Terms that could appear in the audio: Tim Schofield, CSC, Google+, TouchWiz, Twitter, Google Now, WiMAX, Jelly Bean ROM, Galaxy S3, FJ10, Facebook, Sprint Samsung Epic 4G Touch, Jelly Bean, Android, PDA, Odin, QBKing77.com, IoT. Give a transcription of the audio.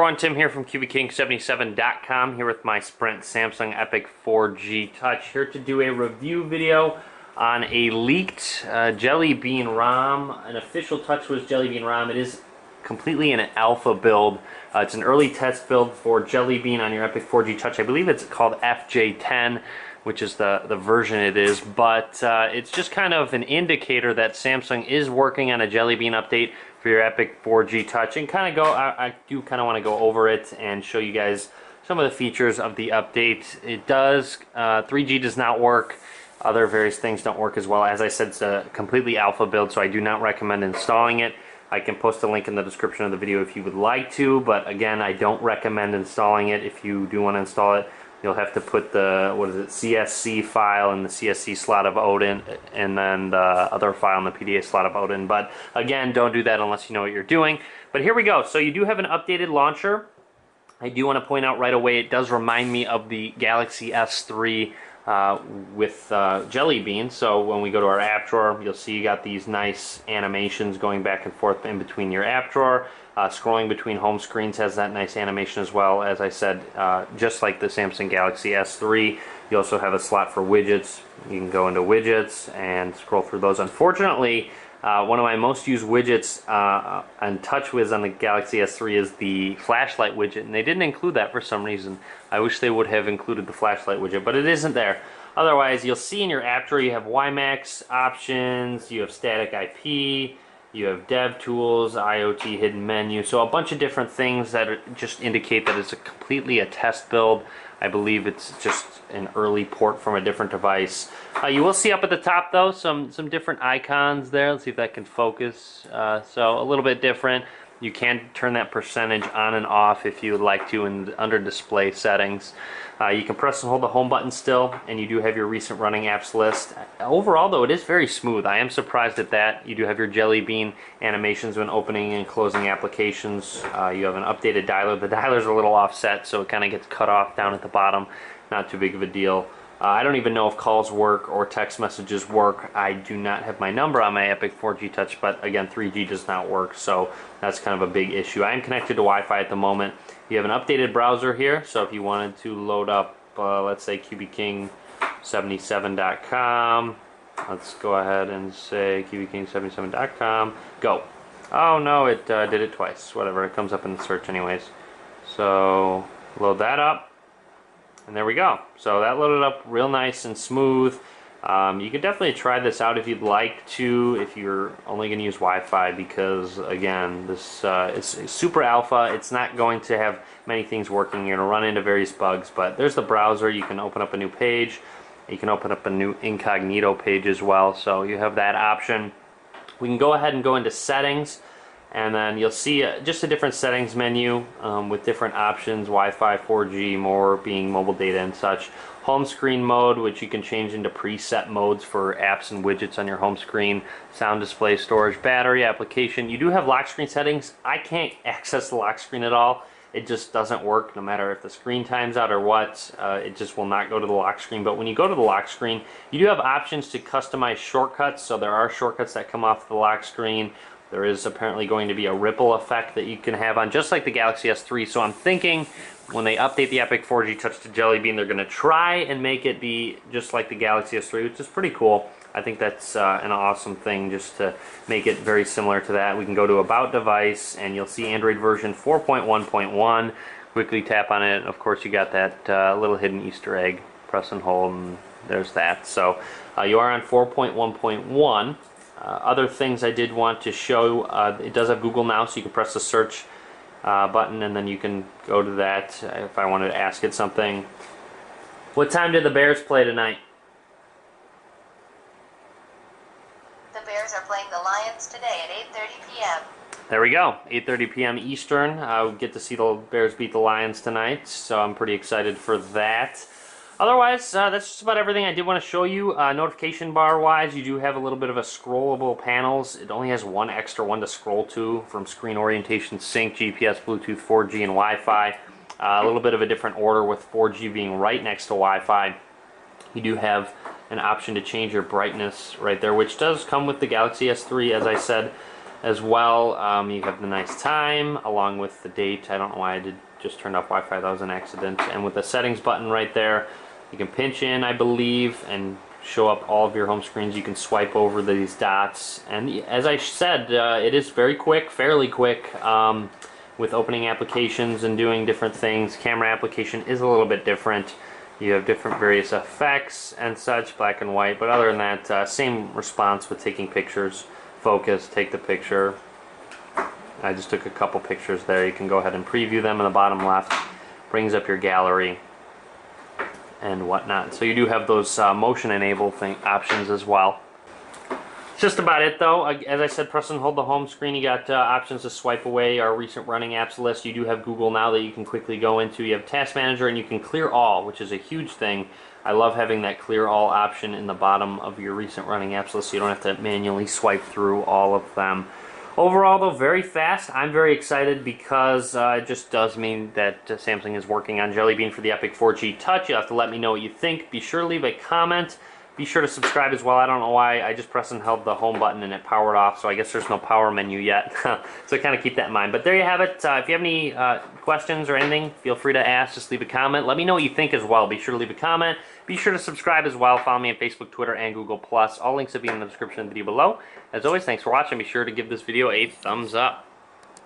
everyone, Tim here from QBKing77.com, here with my Sprint Samsung Epic 4G Touch, here to do a review video on a leaked Jelly Bean ROM, an official TouchWiz Jelly Bean ROM. It is completely an alpha build. It's an early test build for Jelly Bean on your Epic 4G Touch. I believe it's called FJ10, which is the version it is, but it's just kind of an indicator that Samsung is working on a Jelly Bean update for your Epic 4G Touch, and kind of I do kind of want to go over it and show you guys some of the features of the update. It does 3G does not work. Other various things don't work as well. As I said, it's a completely alpha build, so I do not recommend installing it. I can post a link in the description of the video if you would like to, but again, I don't recommend installing it. If you do want to install it, you'll have to put the, what is it, CSC file in the CSC slot of Odin, and then the other file in the PDA slot of Odin. But again, don't do that unless you know what you're doing. But here we go. So you do have an updated launcher. I do want to point out right away, it does remind me of the Galaxy S3 with Jelly Bean. So when we go to our app drawer, you'll see you got these nice animations going back and forth in between your app drawer. Scrolling between home screens has that nice animation as well. As I said, just like the Samsung Galaxy S3, you also have a slot for widgets. You can go into widgets and scroll through those. Unfortunately, one of my most used widgets on TouchWiz on the Galaxy S3 is the flashlight widget, and they didn't include that for some reason. I wish they would have included the flashlight widget, but it isn't there. Otherwise, you'll see in your app drawer you have WiMAX options, you have static IP, you have dev tools, IoT hidden menu, so a bunch of different things that are, just indicate that it's completely a test build. I believe it's just an early port from a different device. You will see up at the top though some different icons there. Let's see if that can focus. So a little bit different. You can turn that percentage on and off if you would like to in under display settings. You can press and hold the home button still, and you do have your recent running apps list. Overall though, it is very smooth. I am surprised at that. You do have your Jelly Bean animations when opening and closing applications. You have an updated dialer. The dialer's a little offset, so it kind of gets cut off down at the bottom. Not too big of a deal. I don't even know if calls work or text messages work. I do not have my number on my Epic 4G Touch, but again, 3G does not work, so that's kind of a big issue. I am connected to Wi-Fi at the moment. You have an updated browser here, so if you wanted to load up, let's say QBKing77.com, let's go ahead and say QBKing77.com, go. Oh no, it did it twice, whatever, it comes up in the search anyways. So load that up. And there we go. So that loaded up real nice and smooth. You could definitely try this out if you'd like to, if you're only going to use Wi-Fi, because again, this is super alpha. It's not going to have many things working. You're going to run into various bugs, but there's the browser. You can open up a new page. You can open up a new incognito page as well, so you have that option. We can go ahead and go into settings. And then you'll see just a different settings menu with different options, Wi-Fi, 4G, more being mobile data and such. Home screen mode, which you can change into preset modes for apps and widgets on your home screen. Sound, display, storage, battery, application. You do have lock screen settings. I can't access the lock screen at all. It just doesn't work no matter if the screen times out or what. It just will not go to the lock screen. But when you go to the lock screen, you do have options to customize shortcuts. So there are shortcuts that come off the lock screen. There is apparently going to be a ripple effect that you can have on, just like the Galaxy S3. So I'm thinking when they update the Epic 4G Touch to Jelly Bean, they're going to try and make it be just like the Galaxy S3, which is pretty cool. I think that's an awesome thing, just to make it very similar to that. We can go to About Device, and you'll see Android version 4.1.1. Quickly tap on it, and of course you got that little hidden Easter egg. Press and hold, and there's that. So you are on 4.1.1. Other things I did want to show, it does have Google Now, so you can press the search button, and then you can go to that if I wanted to ask it something. What time did the Bears play tonight? The Bears are playing the Lions today at 8:30 p.m. There we go, 8:30 p.m. Eastern. We'll get to see the Bears beat the Lions tonight, so I'm pretty excited for that. Otherwise, that's just about everything I did want to show you. Notification bar-wise, you do have a little bit of a scrollable panels. It only has one extra one to scroll to, from screen orientation, sync, GPS, Bluetooth, 4G, and Wi-Fi. A little bit of a different order, with 4G being right next to Wi-Fi. You do have an option to change your brightness right there, which does come with the Galaxy S3, as I said. as well. You have the nice time along with the date. I don't know why I just turned off Wi-Fi. That was an accident. And with the settings button right there, you can pinch in, I believe, and show up all of your home screens. You can swipe over these dots. And as I said, it is very quick, fairly quick, with opening applications and doing different things. Camera application is a little bit different. You have different various effects and such, black and white, but other than that, same response with taking pictures. Focus, take the picture. I just took a couple pictures there. You can go ahead and preview them in the bottom left. Brings up your gallery and whatnot. So you do have those motion enabled options as well. It's just about it though. As I said, press and hold the home screen. You got options to swipe away, our recent running apps list. You do have Google Now that you can quickly go into. You have Task Manager, and you can clear all, which is a huge thing. I love having that clear all option in the bottom of your recent running apps list so you don't have to manually swipe through all of them. Overall though, very fast. I'm very excited because it just does mean that Samsung is working on Jelly Bean for the Epic 4G Touch. You'll have to let me know what you think. Be sure to leave a comment. Be sure to subscribe as well. I don't know why. I just pressed and held the home button and it powered off, so I guess there's no power menu yet. So kind of keep that in mind. But there you have it. If you have any questions or anything, feel free to ask. Just leave a comment. Let me know what you think as well. Be sure to leave a comment. Be sure to subscribe as well. Follow me on Facebook, Twitter, and Google+. All links will be in the description of the video below. As always, thanks for watching. Be sure to give this video a thumbs up.